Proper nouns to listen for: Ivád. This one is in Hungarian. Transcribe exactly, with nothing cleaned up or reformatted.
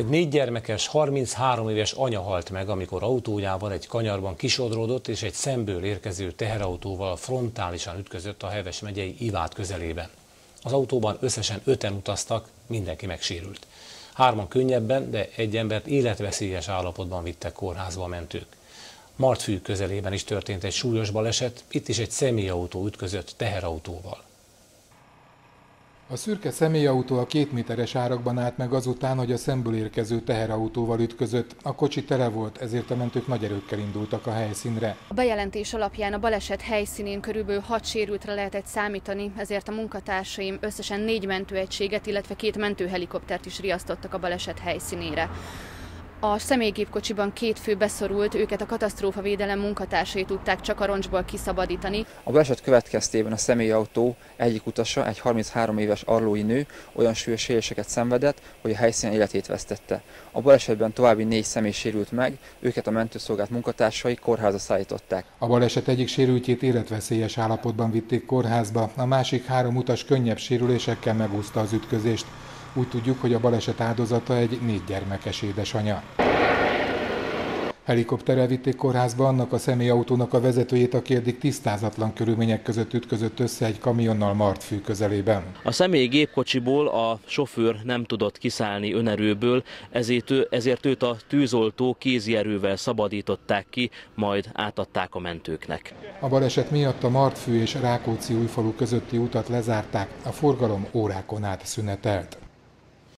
Egy négy gyermekes, harminchárom éves anya halt meg, amikor autójával egy kanyarban kisodródott, és egy szemből érkező teherautóval frontálisan ütközött a Heves megyei Ivád közelébe. Az autóban összesen öten utaztak, mindenki megsérült. Hárman könnyebben, de egy embert életveszélyes állapotban vittek kórházba a mentők. Martfű közelében is történt egy súlyos baleset, itt is egy személyautó ütközött teherautóval. A szürke személyautó a két méteres árakban állt meg azután, hogy a szemből érkező teherautóval ütközött. A kocsi tele volt, ezért a mentők nagy erőkkel indultak a helyszínre. A bejelentés alapján a baleset helyszínén körülbelül hat sérültre lehetett számítani, ezért a munkatársaim összesen négy mentőegységet, illetve két mentőhelikoptert is riasztottak a baleset helyszínére. A személygépkocsiban két fő beszorult, őket a katasztrófavédelem munkatársai tudták csak a roncsból kiszabadítani. A baleset következtében a személyautó egyik utasa, egy harminchárom éves arlói nő olyan súlyos sérüléseket szenvedett, hogy a helyszínen életét vesztette. A balesetben további négy személy sérült meg, őket a mentőszolgálat munkatársai kórházba szállították. A baleset egyik sérültjét életveszélyes állapotban vitték kórházba, a másik három utas könnyebb sérülésekkel megúszta az ütközést. Úgy tudjuk, hogy a baleset áldozata egy négy gyermekes édesanya. Helikopterrel vitték kórházba annak a személyautónak a vezetőjét, aki eddig tisztázatlan körülmények között ütközött össze egy kamionnal Martfű közelében. A személyi gépkocsiból a sofőr nem tudott kiszállni önerőből, ezért, ő, ezért őt a tűzoltó kézi erővel szabadították ki, majd átadták a mentőknek. A baleset miatt a Martfű és Rákóczi-Újfalu közötti utat lezárták, a forgalom órákon át szünetelt.